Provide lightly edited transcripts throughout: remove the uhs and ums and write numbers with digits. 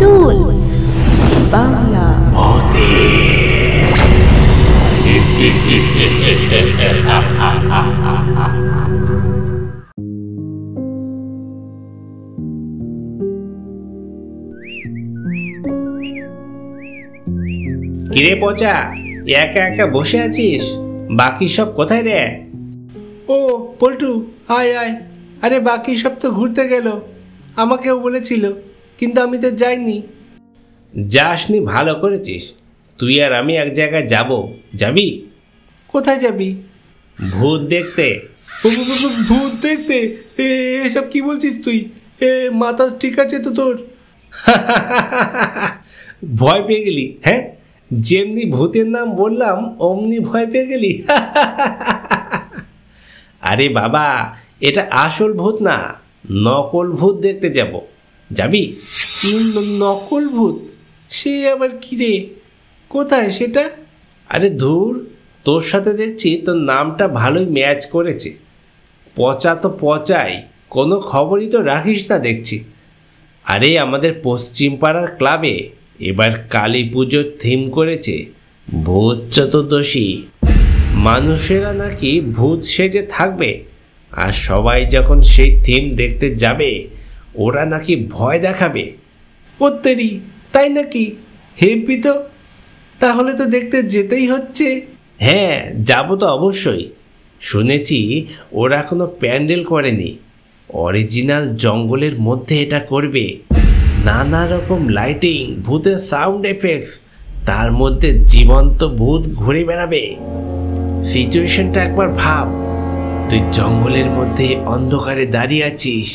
Cartoons Bangla Moti. কিরে পচা, একা একা বসে আছিস? বাকি সব কোথায় রে? ও পল্টু আয় আয়। আরে বাকি সব তো ঘুরতে গেল, আমাকেও বলেছিল, কিন্তু আমি তো যাইনি। যাসনি ভালো করেছিস। তুই আর আমি এক জায়গায় যাব। যাবি? কোথায় যাবি? ভূত দেখতে। ভূত দেখতে? এসব কি বলছিস তুই? এ মাথা ঠিক আছে তো তোর? ভয় পেয়ে গেলি? হ্যাঁ, যেমনি ভূতের নাম বললাম অমনি ভয় পেয়ে গেলি? আরে বাবা, এটা আসল ভূত না, নকল ভূত দেখতে যাব। যাবি? নকল ভূত? সে আবার কি রে? কোথায় সেটা? আরে ধুর, তোর সাথে দেখছি তোর নামটা ভালোই ম্যাচ করেছে। পচা তো পচাই, কোনো খবরই তো রাখিস না দেখছি। আরে আমাদের পশ্চিম পাড়ার ক্লাবে এবার কালী পুজোর থিম করেছে ভূত চতুর্দশী। মানুষেরা নাকি ভূত সেজে থাকবে, আর সবাই যখন সেই থিম দেখতে যাবে ওরা নাকি ভয় দেখাবে। ওত্তেরি, তাই নাকি? হেপি তো, তাহলে তো দেখতে যেতেই হচ্ছে। হ্যাঁ যাব তো অবশ্যই। শুনেছি ওরা কোনো প্যান্ডেল করেনি, অরিজিনাল জঙ্গলের মধ্যে এটা করবে। নানা রকম লাইটিং, ভূতের সাউন্ড এফেক্টস, তার মধ্যে জীবন্ত ভূত ঘুরে বেড়াবে। সিচুয়েশনটা একবার ভাব, তুই জঙ্গলের মধ্যে অন্ধকারে দাঁড়িয়ে আছিস,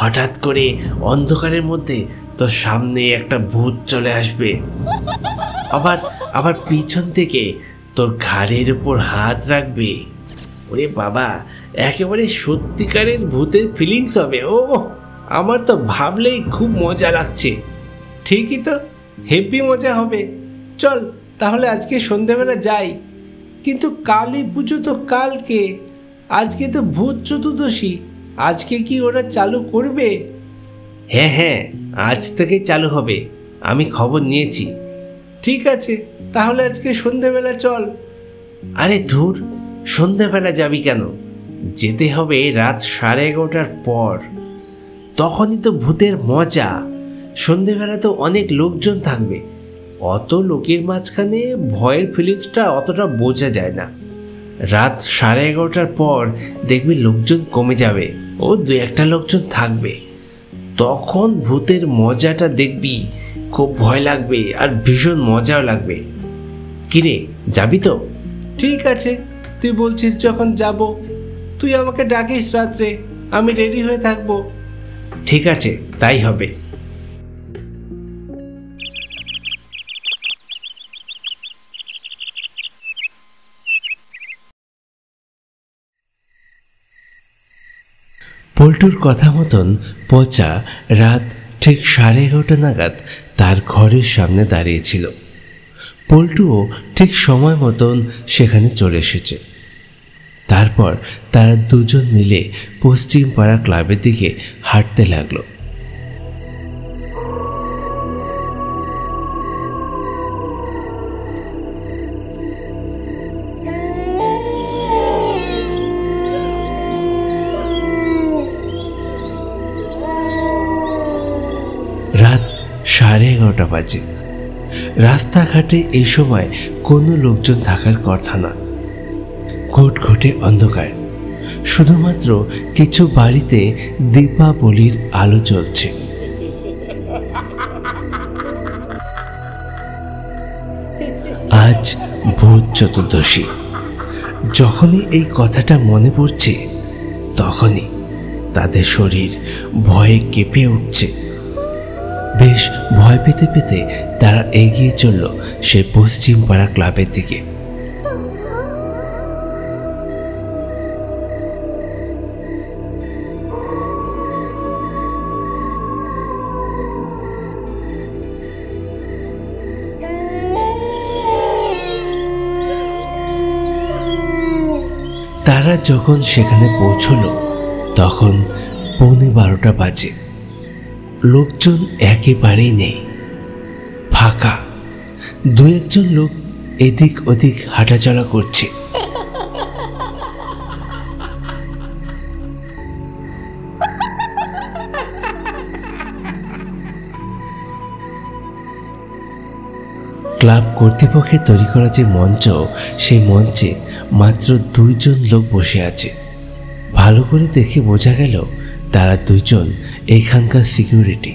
হঠাৎ করে অন্ধকারের মধ্যে তোর সামনে একটা ভূত চলে আসবে, আবার পিছন থেকে তোর ঘাড়ের উপর হাত রাখবে। ওরে বাবা, একেবারে সত্যিকারের ভূতের ফিলিংস হবে। ও আমার তো ভাবলেই খুব মজা লাগছে। ঠিকই তো, হেভি মজা হবে। চল তাহলে আজকে সন্ধ্যাবেলা যাই। কিন্তু কালী পুজো তো কালকে, আজকে তো ভূত চতুর্দশী। আজকে কি ওরা চালু করবে? হ্যাঁ হ্যাঁ, আজ থেকেই চালু হবে, আমি খবর নিয়েছি। ঠিক আছে, তাহলে আজকে সন্ধ্যাবেলা চল। আরে ধুর, সন্ধ্যাবেলা যাবি কেন? যেতে হবে রাত 11:30টার পর, তখনই তো ভূতের মজা। সন্ধ্যেবেলা তো অনেক লোকজন থাকবে, অত লোকের মাঝখানে ভয়ের ফিলিংসটা অতটা বোঝা যায় না। রাত 11:30টার পর দেখবি লোকজন কমে যাবে, ও দু একটা লোকজন থাকবে, তখন ভূতের মজাটা দেখবি। খুব ভয় লাগবে আর ভীষণ মজাও লাগবে। কিরে যাবি তো? ঠিক আছে, তুই বলছিস যখন যাব। তুই আমাকে ডাকিস রাত্রে, আমি রেডি হয়ে থাকবো। ঠিক আছে, তাই হবে। পল্টুর কথা মতন পচা রাত ঠিক 11:30 নাগাদ তার ঘরের সামনে দাঁড়িয়েছিল। পল্টুও ঠিক সময় মতন সেখানে চলে এসেছে। তারপর তারা দুজন মিলে পশ্চিম পাড়া ক্লাবের দিকে হাঁটতে লাগলো। রাত 11:30 বাজে। রাস্তাঘাটে এই সময় কোনো লোকজন থাকার কথা না, ঘটঘটে অন্ধকার। শুধুমাত্র কিছু বাড়িতে দীপাবলির আলো জ্বলছে। আজ ভূত চতুর্দশী। যখনই এই কথাটা মনে পড়ছে তখনই তাদের শরীর ভয়ে কেঁপে উঠছে। বেশ ভয় পেতে পেতে তারা এগিয়ে চলল সে পশ্চিম পাড়া ক্লাবের দিকে। তারা যখন সেখানে পৌঁছল তখন 11:15 বাজে। লোকজন একেবারেই নেই। ফাঁকা, দু একজন লোক এদিক ওদিক হাঁটাচলা করছে। ক্লাব কর্তৃপক্ষের তৈরি করা যে মঞ্চ, সেই মঞ্চে মাত্র দুইজন লোক বসে আছে। ভালো করে দেখে বোঝা গেল তারা দুইজন এইখানকার সিকিউরিটি।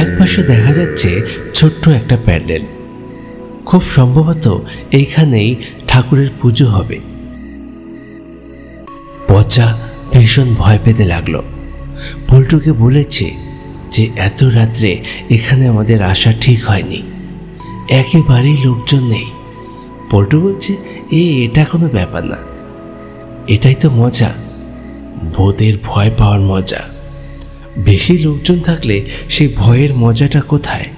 এক পাশে দেখা যাচ্ছে ছোট্ট একটা প্যান্ডেল, খুব সম্ভবত এইখানেই ঠাকুরের পুজো হবে। পচা ভীষণ ভয় পেতে লাগলো, পল্টুকে বলেছে যে এত রাত্রে এখানে আমাদের আসা ঠিক হয়নি, একেবারেই লোকজন নেই। পল্টু বলছে এটা কোনো ব্যাপার না, এটাই তো মজা, ভূতের ভয় পাওয়ার মজা। বেশি লোকজন থাকলে সেই ভয়ের মজাটা কোথায়?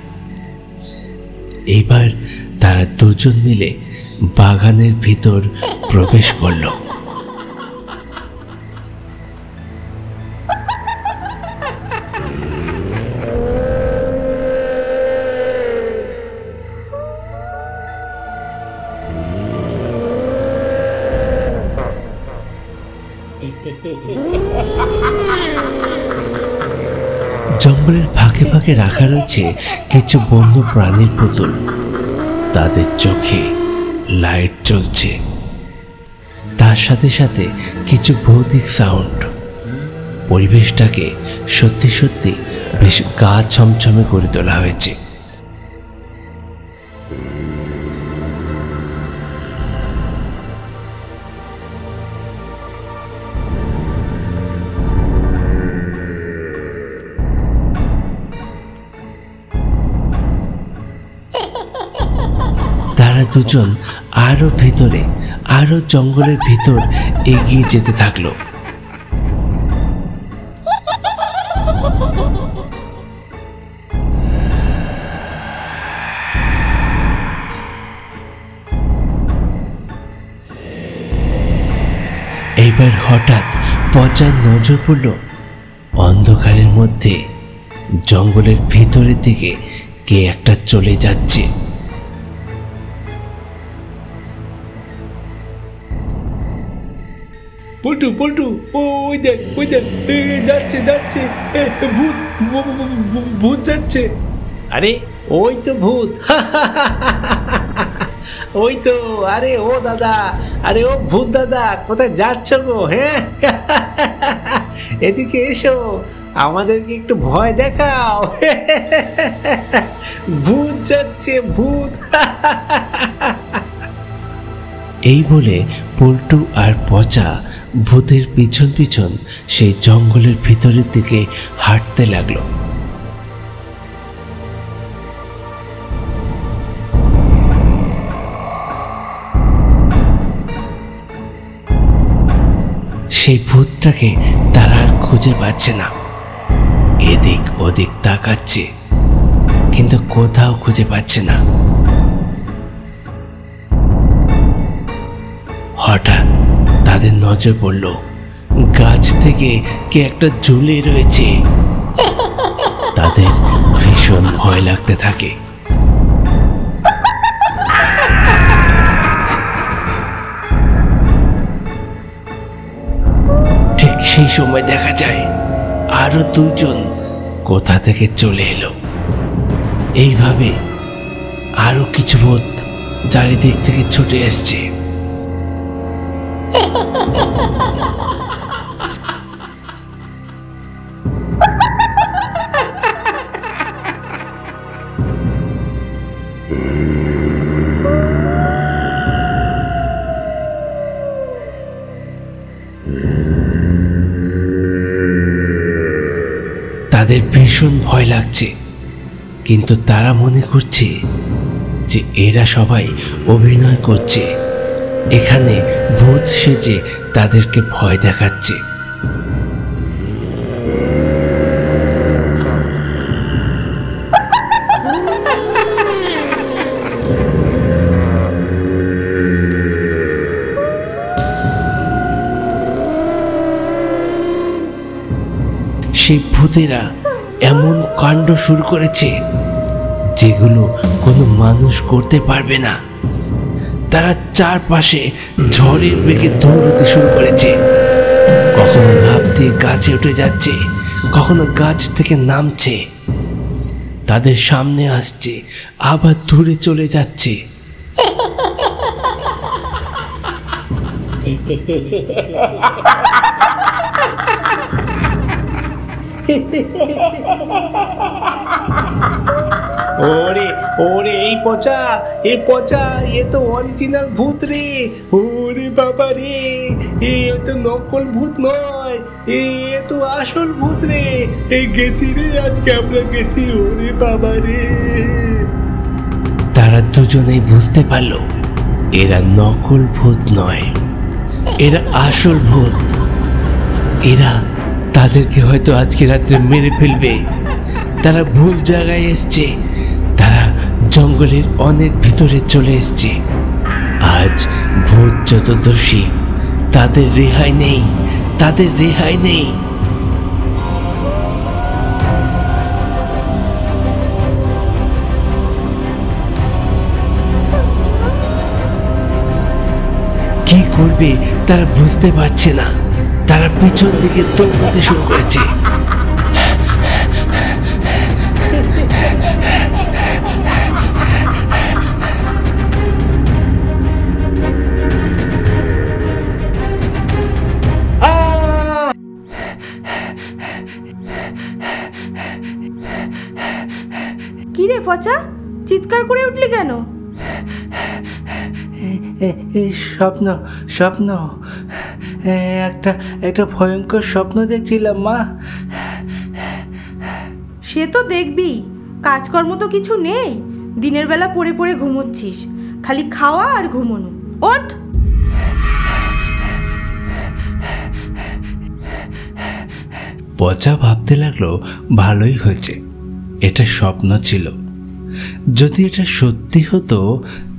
এইবার তারা দুজন মিলে বাগানের ভিতর প্রবেশ করল। জঙ্গলের ফাঁকে ফাঁকে রাখা রয়েছে কিছু বন্য প্রাণীর পুতুল, তাদের চোখে লাইট জ্বলছে, তার সাথে সাথে কিছু ভৌতিক সাউন্ড। পরিবেশটাকে সত্যি সত্যি বেশ গা ছমছমে করে তোলা হয়েছে। দুজন আরো ভিতরে, আরো জঙ্গলের ভিতর এগিয়ে যেতে থাকলো। এইবার হঠাৎ পচার নজর পড়ল অন্ধকারের মধ্যে জঙ্গলের ভিতরের দিকে কে একটা চলে যাচ্ছে। পল্টু, পল্টু, ওই দেখ, ওই দেখ, যাচ্ছে যাচ্ছে, ভূত, ভূত যাচ্ছে। আরে ওই তো ভূত, ওই তো, আরে ও দাদা, আরে ও ভূত দাদা, কোথায় যাচ্ছ গো? হ্যাঁ, এদিকে এসো, আমাদেরকে একটু ভয় দেখাও, ভূত যাচ্ছে, ভূত। এই বলে পল্টু আর পচা ভূতের পিছন পিছন সেই জঙ্গলের ভিতরের দিকে হাঁটতে লাগলো। সেই ভূতটাকে তারা আর খুঁজে পাচ্ছে না, এদিক ওদিক তাকাচ্ছে কিন্তু কোথাও খুঁজে পাচ্ছে না। হঠাৎ তাদের নজর পড়ল গাছ থেকে কে একটা ঝুলে রয়েছে। তাদের ভীষণ ভয় লাগতে থাকে। ঠিক সেই সময় দেখা যায় আরো দুজন কোথা থেকে চলে এলো। এইভাবে আরো কিছু ভূত চারিদিক থেকে ছুটে এসছে। তাদের ভীষণ ভয় লাগছে, কিন্তু তারা মনে করছে যে এরা সবাই অভিনয় করছে, এখানে ভূত সেজে তাদেরকে ভয় দেখাচ্ছে। সেই ভূতেরা এমন কাণ্ড শুরু করেছে যেগুলো কোনো মানুষ করতে পারবে না। তারা চারপাশে ঝড়ের বেগে দৌড়াতে শুরু করেছে, কখনো লাফ দিয়ে গাছে উঠে যাচ্ছে, কখনো গাছ থেকে নামছে, তাদের সামনে আসছে আবার দূরে চলে যাচ্ছে। ওরে ওরে এই পচা, এ পচা, এ তো অরিজিনাল ভূত রে। ওরে বাবা রে, এ তো নকল ভূত নয়, এ তো আসল ভূত রে। এই গেছি রে, আজকে আমরা গেছি। ওরে বাবা রে। তারা দুজনেই বুঝতে পারলো এরা নকল ভূত নয়, এরা আসল ভূত। এরা তাদেরকে হয়তো আজকে রাত্রে মেরে ফেলবে। তারা ভুল জায়গায় এসছে, তারা জঙ্গলের অনেক ভিতরে চলে এসছে। আজ ভূত যত দোষী, তাদের রেহাই নেই, তাদের রেহাই নেই। কি করবে তারা বুঝতে পারছে না। তারা পিছন দিকে দৌড়াতে শুরু করেছে। কি রে পচা, চিৎকার করে উঠলি কেন? স্বপ্ন, স্বপ্ন, একটা একটা ভয়ঙ্কর স্বপ্ন দেখছিলাম মা। সে তো দেখবি, কাজকর্ম তো কিছু নেই, দিনের বেলা পড়ে পড়ে ঘুমোচ্ছিস, খালি খাওয়া আর ঘুমোনো। ওঠ। পচা ভাবতে লাগলো ভালোই হয়েছে, এটা স্বপ্ন ছিল। যদি এটা সত্যি হতো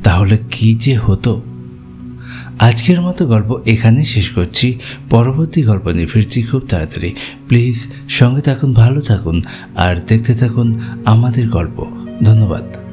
তাহলে কি যে হতো। আজকের মতো গল্প এখানে শেষ করছি। পরবর্তী গল্প নিয়ে ফিরছি খুব তাড়াতাড়ি। প্লিজ সঙ্গে থাকুন, ভালো থাকুন আর দেখতে থাকুন আমাদের গল্প। ধন্যবাদ।